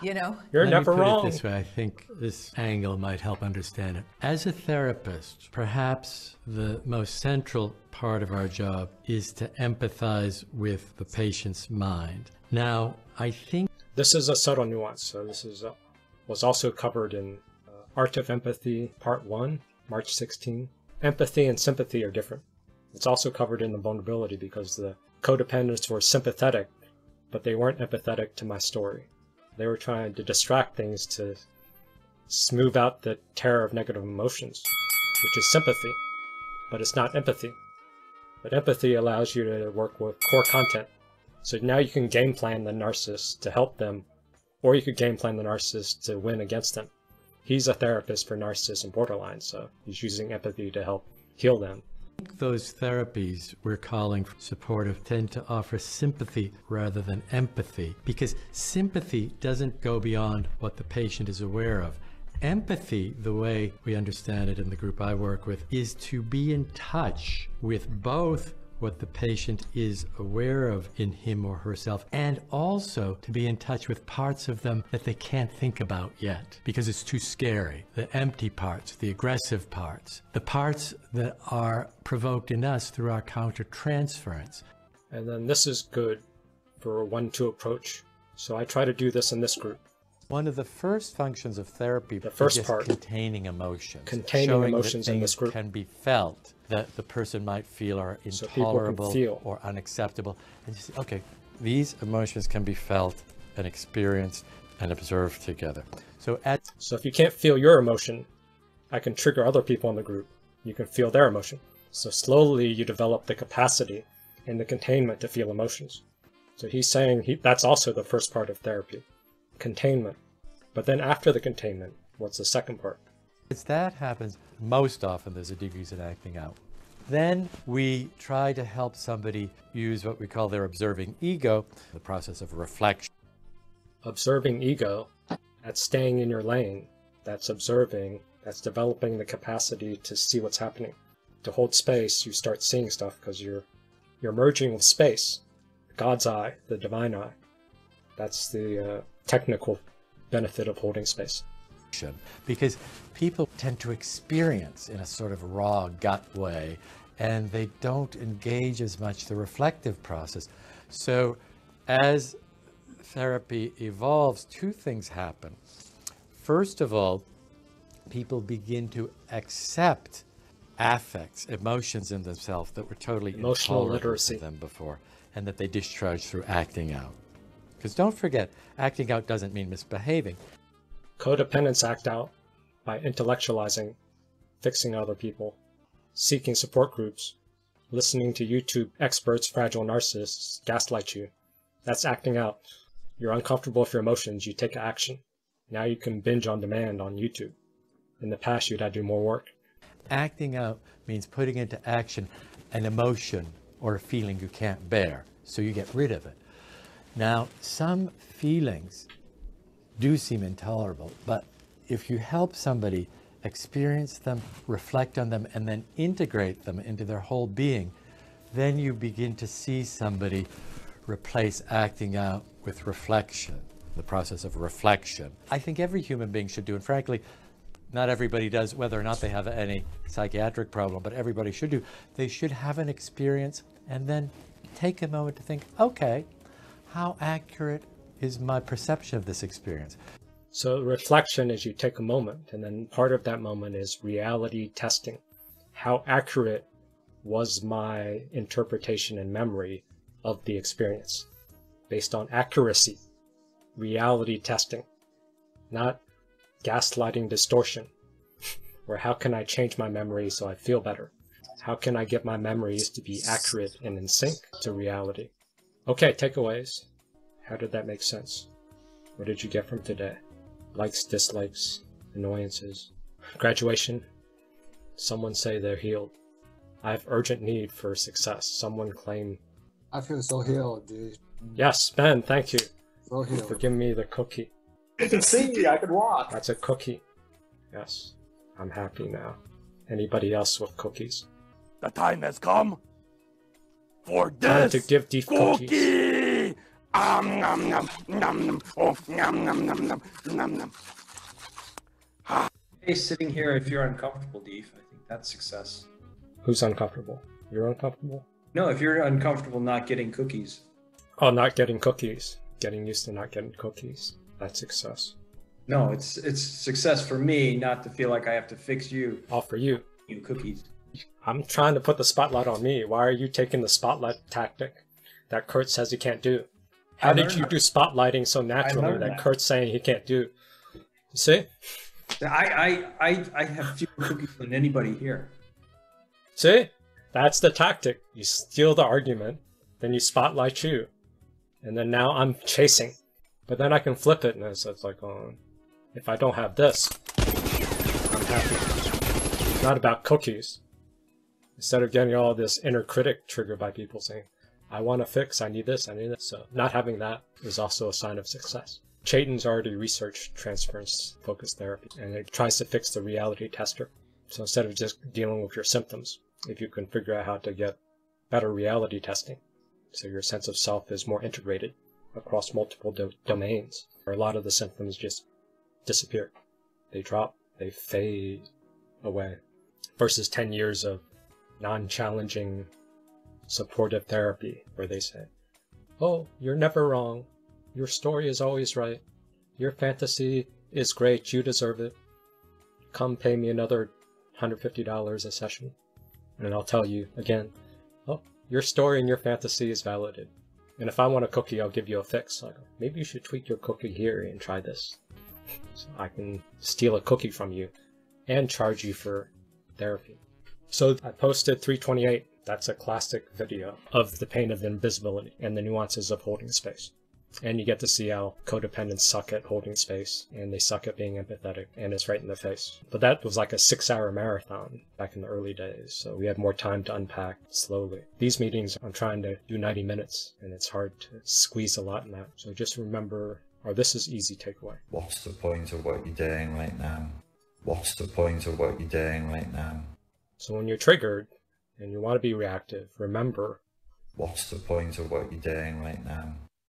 You know, you're never wrong. Let me put it this way. I think this angle might help understand it. As a therapist, perhaps the most central part of our job is to empathize with the patient's mind. Now, I think this is a subtle nuance. So this is was also covered in Art of Empathy, Part 1, March 16. Empathy and sympathy are different. It's also covered in the vulnerability because the codependents were sympathetic, but they weren't empathetic to my story. They were trying to distract things to smooth out the terror of negative emotions, which is sympathy, but it's not empathy. But empathy allows you to work with core content. So now you can game plan the narcissist to help them, or you could game plan the narcissist to win against them. He's a therapist for narcissists and borderline, so he's using empathy to help heal them. Those therapies we're calling supportive tend to offer sympathy rather than empathy, because sympathy doesn't go beyond what the patient is aware of. Empathy, the way we understand it in the group I work with, is to be in touch with both what the patient is aware of in him or herself, and also to be in touch with parts of them that they can't think about yet because it's too scary. The empty parts, the aggressive parts, the parts that are provoked in us through our countertransference. And then this is good for a 1-2 approach. So I try to do this in this group. One of the first functions of therapy is containing emotions. Showing emotions that things in this group can be felt, that the person might feel are intolerable or unacceptable. And you say, okay, these emotions can be felt and experienced and observed together. So if you can't feel your emotion, I can trigger other people in the group. You can feel their emotion. So slowly you develop the capacity and the containment to feel emotions. So he's saying that's also the first part of therapy. Containment. But then after the containment, what's the second part? It's that happens most often. There's a degrees in acting out. Then we try to help somebody use what we call their observing ego, the process of reflection. Observing ego, that's staying in your lane. That's observing. That's developing the capacity to see what's happening. To hold space, you start seeing stuff because you're merging with space. God's eye, the divine eye. That's the technical benefit of holding space. Because people tend to experience in a sort of raw gut way, and they don't engage as much the reflective process. So as therapy evolves, two things happen. First of all, people begin to accept affects, emotions in themselves that were totally intolerable to them before, and that they discharge through acting out. Because don't forget, acting out doesn't mean misbehaving. Codependents act out by intellectualizing, fixing other people, seeking support groups, listening to YouTube experts, fragile narcissists gaslight you. That's acting out. You're uncomfortable with your emotions, you take action. Now you can binge on demand on YouTube. In the past, you'd had to do more work. Acting out means putting into action an emotion or a feeling you can't bear, so you get rid of it. Now, some feelings do seem intolerable, but if you help somebody experience them, reflect on them, and then integrate them into their whole being, then you begin to see somebody replace acting out with reflection, the process of reflection. I think every human being should do, and frankly, not everybody does, whether or not they have any psychiatric problem, but everybody should do. They should have an experience and then take a moment to think, okay, how accurate is my perception of this experience? So reflection is you take a moment, and then part of that moment is reality testing. How accurate was my interpretation and memory of the experience? Based on accuracy, reality testing, not gaslighting distortion, or how can I change my memory so I feel better? How can I get my memories to be accurate and in sync to reality? Okay, takeaways. How did that make sense? What did you get from today? Likes, dislikes, annoyances. Graduation. Someone say they're healed. I have urgent need for success. Someone claim. I feel so healed, dude. Yes, Ben, thank you. So healed. For giving me the cookie. You can see, I can walk. That's a cookie. Yes, I'm happy now. Anybody else with cookies? The time has come for this to give Deef cookie. Hey, sitting here, if you're uncomfortable, Deef, I think that's success. Who's uncomfortable? You're uncomfortable? No, if you're uncomfortable not getting cookies. Oh, not getting cookies. Getting used to not getting cookies. That's success. No, it's success for me not to feel like I have to fix you. All for you. You cookies. I'm trying to put the spotlight on me. Why are you taking the spotlight tactic that Kurt says he can't do? How did you do spotlighting so naturally that Kurt's saying he can't do? You see? I have fewer cookies than anybody here. See? That's the tactic. You steal the argument, then you spotlight you. And then now I'm chasing. But then I can flip it and it's like, oh, if I don't have this, I'm happy. It's not about cookies. Instead of getting all this inner critic triggered by people saying, I want to fix, I need this, I need this. So not having that is also a sign of success. Chaitin's already researched Transference Focused Therapy, and it tries to fix the reality tester. So instead of just dealing with your symptoms, if you can figure out how to get better reality testing, so your sense of self is more integrated across multiple domains, where a lot of the symptoms just disappear. They drop, they fade away. Versus 10 years of non-challenging supportive therapy, where they say, oh, you're never wrong. Your story is always right. Your fantasy is great. You deserve it. Come pay me another $150 a session, and I'll tell you again, oh, your story and your fantasy is validated. And if I want a cookie, I'll give you a fix. Like, maybe you should tweak your cookie here and try this. So I can steal a cookie from you and charge you for therapy. So I posted 328. That's a classic video of the pain of invisibility and the nuances of holding space. And you get to see how codependents suck at holding space, and they suck at being empathetic, and it's right in the face. But that was like a 6-hour marathon back in the early days, so we had more time to unpack slowly. These meetings, I'm trying to do 90 minutes, and it's hard to squeeze a lot in that. So just remember, or this is easy takeaway. What's the point of what you're doing right now? What's the point of what you're doing right now? So when you're triggered, and you want to be reactive, remember. What's the point of what you're doing right now?